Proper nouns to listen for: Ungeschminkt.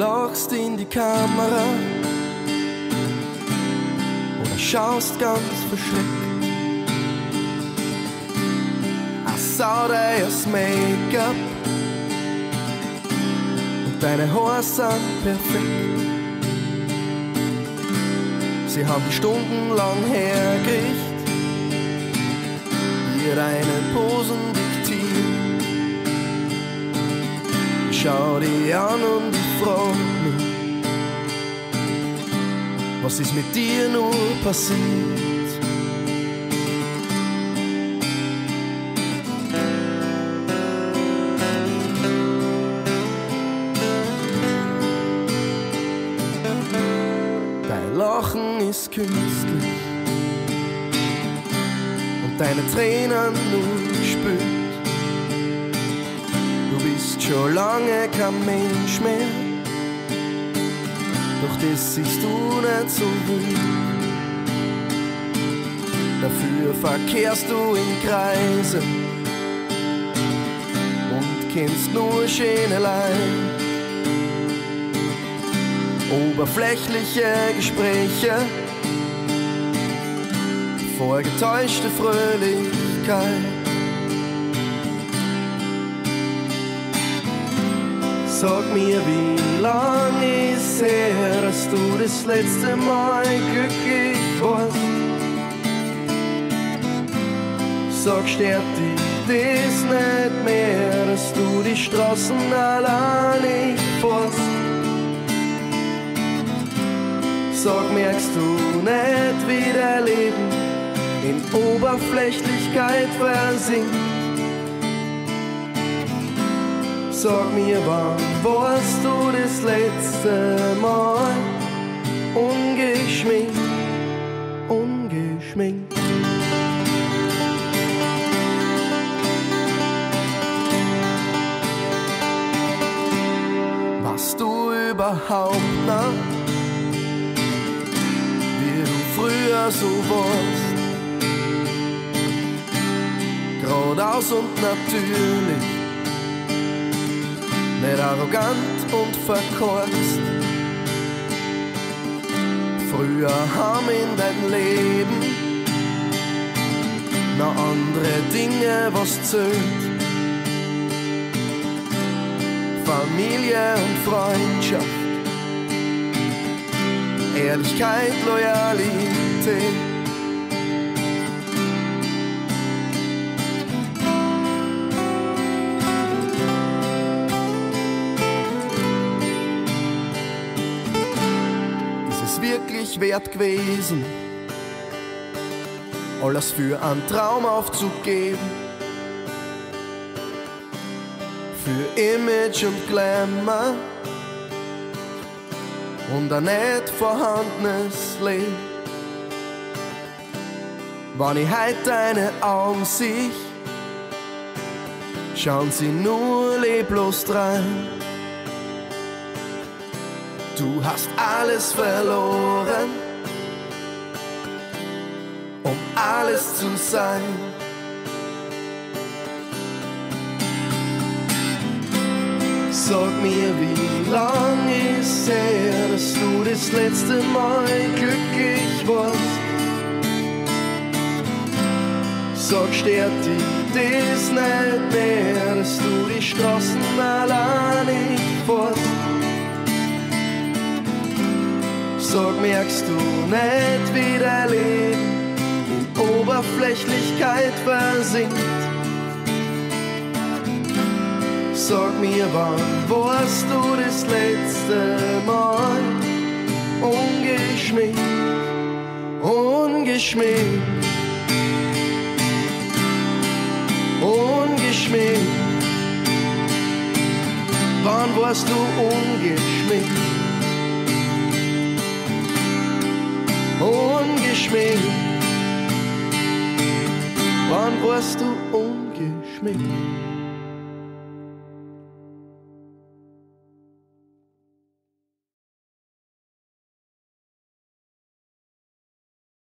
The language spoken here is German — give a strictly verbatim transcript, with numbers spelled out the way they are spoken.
lachst in die Kamera oder schaust ganz verschreckt. Ein saures Make-up und deine Haare sind perfekt. Sie haben stundenlang hergerichtet, dir deine Posen diktiert. Schau dich an und ich frag mich, was ist mit dir nur passiert? Dein Lachen ist künstlich und deine Tränen nur gespült. Schon lange kein Mensch mehr, doch das siehst du nicht so gut. Dafür verkehrst du in Kreisen und kennst nur Schönelein. Oberflächliche Gespräche, vorgetäuschte Fröhlichkeit. Sag mir, wie lang ist her, dass du das letzte Mal glücklich warst? Sag, stört dich das nicht mehr, dass du die Straßen alleine fährst? Sag, merkst du nicht, wie dein Leben in Oberflächlichkeit versinkt? Sag mir, wann warst du das letzte Mal ungeschminkt, ungeschminkt? Weißt du überhaupt noch, wie du früher so warst? Geradeaus und natürlich, nicht arrogant und verkorkst. Früher haben in dein Leben noch andere Dinge was zählt. Familie und Freundschaft, Ehrlichkeit, Loyalität. Wirklich wert gewesen, alles für einen Traum aufzugeben, für Image und Glamour und ein nicht vorhandenes Leben. Wenn ich heute deine Augen sehe, schauen sie nur leblos drein. Du hast alles verloren, um alles zu sein. Sag mir, wie lang ist her, dass du das letzte Mal glücklich warst? Sag, stört dich das nicht mehr, dass du die Straßen alleine fährst? Sag, merkst du nicht, wie dein Leben in Oberflächlichkeit versinkt? Sag mir, wann warst du das letzte Mal ungeschminkt, ungeschminkt, ungeschminkt? Wann warst du ungeschminkt? Ungeschminkt, wann warst du ungeschminkt?